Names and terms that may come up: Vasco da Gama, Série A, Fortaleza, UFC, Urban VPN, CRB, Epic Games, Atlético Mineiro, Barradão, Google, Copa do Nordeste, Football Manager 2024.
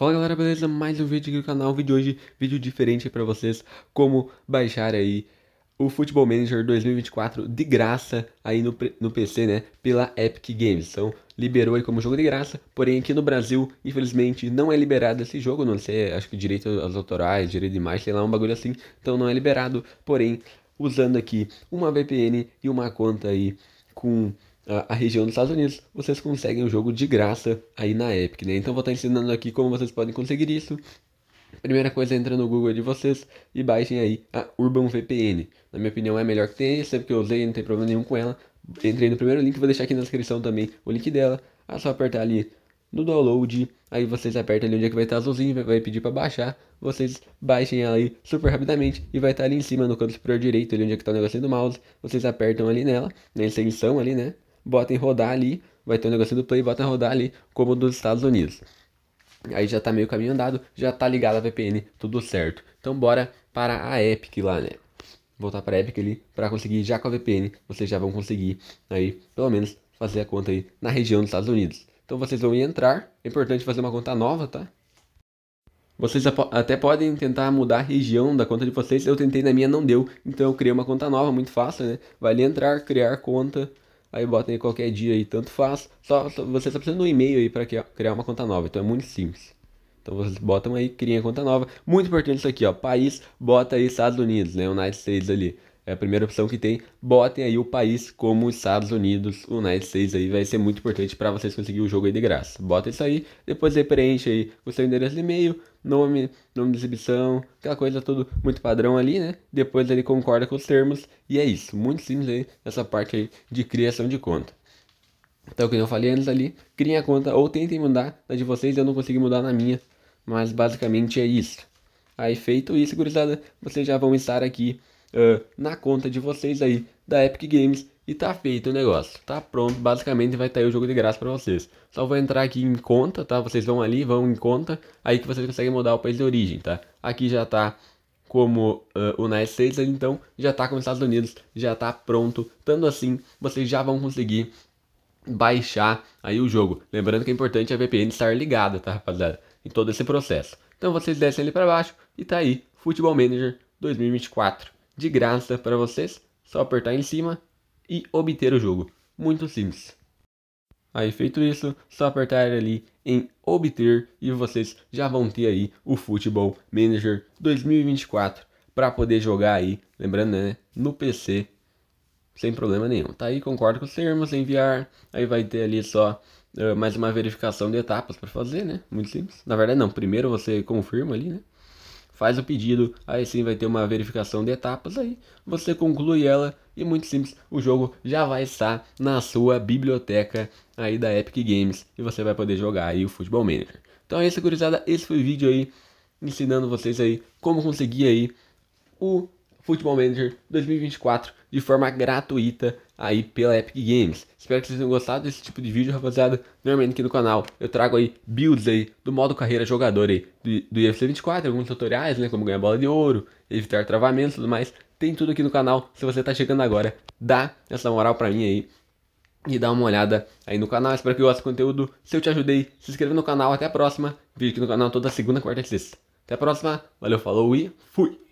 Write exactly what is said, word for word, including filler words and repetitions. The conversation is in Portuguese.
Fala galera, beleza? Mais um vídeo aqui no canal, vídeo hoje, vídeo diferente para vocês, como baixar aí o Football Manager dois mil e vinte e quatro de graça aí no, no P C, né, pela Epic Games. Então, liberou aí como jogo de graça, porém aqui no Brasil, infelizmente, não é liberado esse jogo, não sei, acho que direito aos autorais, direito de imagem, sei lá, um bagulho assim, então não é liberado, porém, usando aqui uma V P N e uma conta aí com a região dos Estados Unidos, vocês conseguem o jogo de graça aí na Epic, né? Então vou estar ensinando aqui como vocês podem conseguir isso. Primeira coisa, entra no Google de vocês e baixem aí a Urban V P N. Na minha opinião é a melhor que tem, sempre que eu usei, não tem problema nenhum com ela. Entrei no primeiro link, vou deixar aqui na descrição também o link dela. É só apertar ali no download, aí vocês apertam ali onde é que vai estar azulzinho, vai pedir para baixar. Vocês baixem ela aí super rapidamente e vai estar ali em cima no canto superior direito, ali onde é que está o negocinho do mouse. Vocês apertam ali nela, na extensão ali, né? Botem rodar ali, vai ter um negocinho do play, botem rodar ali, como dos Estados Unidos. Aí já tá meio caminho andado, já tá ligado a V P N, tudo certo. Então bora para a Epic lá, né? Voltar para a Epic ali, para conseguir já com a V P N, vocês já vão conseguir aí, pelo menos, fazer a conta aí na região dos Estados Unidos. Então vocês vão entrar, é importante fazer uma conta nova, tá? Vocês até podem tentar mudar a região da conta de vocês, eu tentei na minha, não deu, então eu criei uma conta nova, muito fácil, né? Vai ali entrar, criar conta. Aí botem aí qualquer dia aí, tanto faz. Só, só, você só precisa de um e-mail aí para criar uma conta nova. Então é muito simples. Então vocês botam aí, criem a conta nova. Muito importante isso aqui, ó. País, bota aí Estados Unidos, né? United States ali. É a primeira opção que tem. Botem aí o país como Estados Unidos, United States aí. Vai ser muito importante para vocês conseguirem o jogo aí de graça. Bota isso aí. Depois aí preenche aí o seu endereço de e-mail, nome, nome de exibição, aquela coisa tudo muito padrão ali, né? Depois ele concorda com os termos e é isso, muito simples aí, essa parte aí de criação de conta. Então, como eu falei antes ali, criem a conta ou tentem mudar na de vocês, eu não consegui mudar na minha, mas basicamente é isso. Aí feito isso, gurizada, vocês já vão estar aqui uh, na conta de vocês aí da Epic Games e tá feito o negócio, tá pronto, basicamente vai estar aí o jogo de graça pra vocês. Só vou entrar aqui em conta, tá, vocês vão ali, vão em conta, aí que vocês conseguem mudar o país de origem, tá. Aqui já tá como uh, o United States, então já tá com os Estados Unidos, já tá pronto, tanto assim vocês já vão conseguir baixar aí o jogo. Lembrando que é importante a V P N estar ligada, tá rapaziada, em todo esse processo. Então vocês descem ali pra baixo e tá aí, Football Manager dois mil e vinte e quatro, de graça pra vocês, só apertar em cima e obter o jogo, muito simples. Aí feito isso, só apertar ali em obter e vocês já vão ter aí o Football Manager dois mil e vinte e quatro para poder jogar aí, lembrando, né, no P C sem problema nenhum. Tá aí, concordo com os termos, enviar, aí vai ter ali só uh, mais uma verificação de etapas para fazer, né, muito simples. Na verdade não, primeiro você confirma ali, né, faz o pedido, aí sim vai ter uma verificação de etapas aí, você conclui ela e muito simples, o jogo já vai estar na sua biblioteca aí da Epic Games e você vai poder jogar aí o Football Manager. Então é isso, gurizada, esse foi o vídeo aí ensinando vocês aí como conseguir aí o Football Manager dois mil e vinte e quatro de forma gratuita aí pela Epic Games. Espero que vocês tenham gostado desse tipo de vídeo, rapaziada. Normalmente aqui no canal eu trago aí builds aí do modo carreira jogador aí do, do U F C vinte e quatro, alguns tutoriais, né, como ganhar bola de ouro, evitar travamentos e tudo mais. Tem tudo aqui no canal. Se você tá chegando agora, dá essa moral pra mim aí e dá uma olhada aí no canal. Espero que goste do conteúdo. Se eu te ajudei, se inscreva no canal. Até a próxima. Vídeo aqui no canal toda segunda, quarta e sexta. Até a próxima. Valeu, falou e fui!